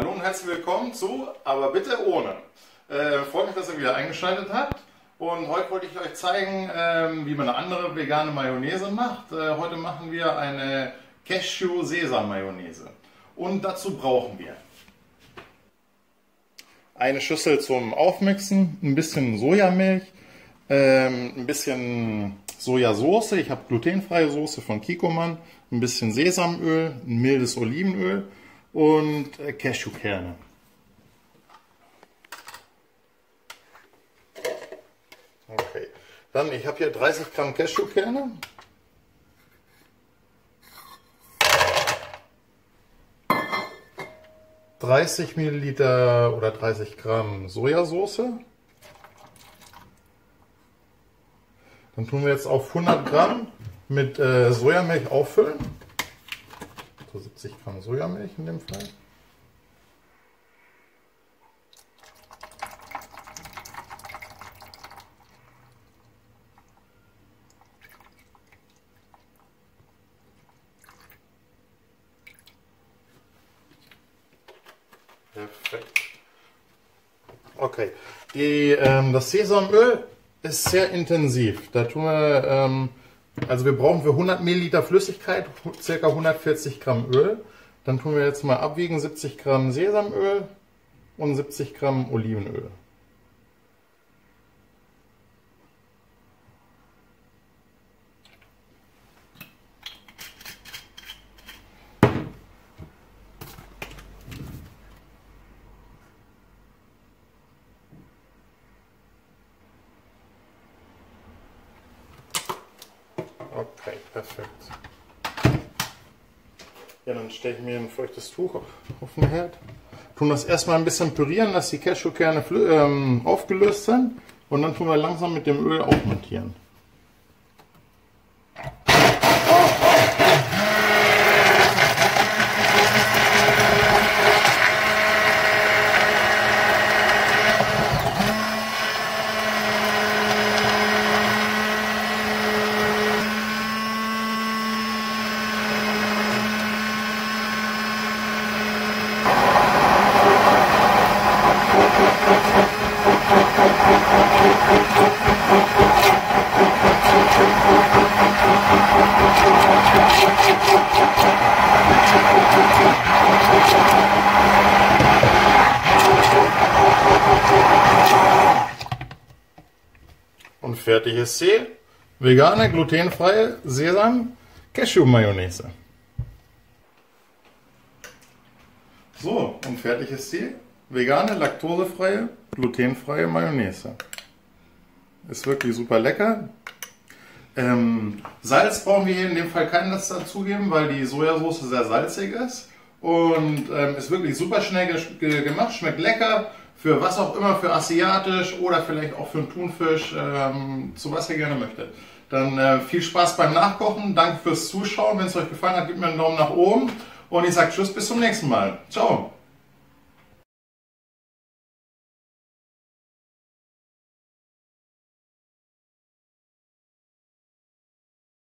Hallo und herzlich willkommen zu Aber bitte ohne. Freut mich, dass ihr wieder eingeschaltet habt. Und heute wollte ich euch zeigen, wie man eine andere vegane Mayonnaise macht. Heute machen wir eine Cashew-Sesam-Mayonnaise. Und dazu brauchen wir eine Schüssel zum Aufmixen, ein bisschen Sojamilch, ein bisschen Sojasauce, ich habe glutenfreie Soße von Kikoman, ein bisschen Sesamöl, ein mildes Olivenöl und Cashewkerne. Okay. Dann, ich habe hier 30 Gramm Cashewkerne. Milliliter oder 30 Gramm Sojasauce. Dann tun wir jetzt auf 100 Gramm mit Sojamilch auffüllen. So 70 Gramm Sojamilch in dem Fall. Perfekt. Okay, das Sesamöl ist sehr intensiv. Da tun wir, also wir brauchen für 100 Milliliter Flüssigkeit ca. 140 Gramm Öl. Dann tun wir jetzt mal abwiegen 70 Gramm Sesamöl und 70 Gramm Olivenöl. Okay, perfekt. Ja, dann stelle ich mir ein feuchtes Tuch auf den Herd. Tun das erstmal ein bisschen pürieren, dass die Cashewkerne aufgelöst sind. Und dann tun wir langsam mit dem Öl aufmontieren. Und fertig ist sie, vegane, glutenfreie Sesam-Cashew-Mayonnaise. So, und fertig ist sie, vegane, laktosefreie, glutenfreie Mayonnaise. Ist wirklich super lecker. Salz brauchen wir hier in dem Fall keinen dazugeben, weil die Sojasauce sehr salzig ist. Und ist wirklich super schnell gemacht, schmeckt lecker. Für was auch immer, für asiatisch oder vielleicht auch für einen Thunfisch, zu was ihr gerne möchtet. Dann viel Spaß beim Nachkochen, danke fürs Zuschauen, wenn es euch gefallen hat, gebt mir einen Daumen nach oben und ich sage tschüss, bis zum nächsten Mal. Ciao!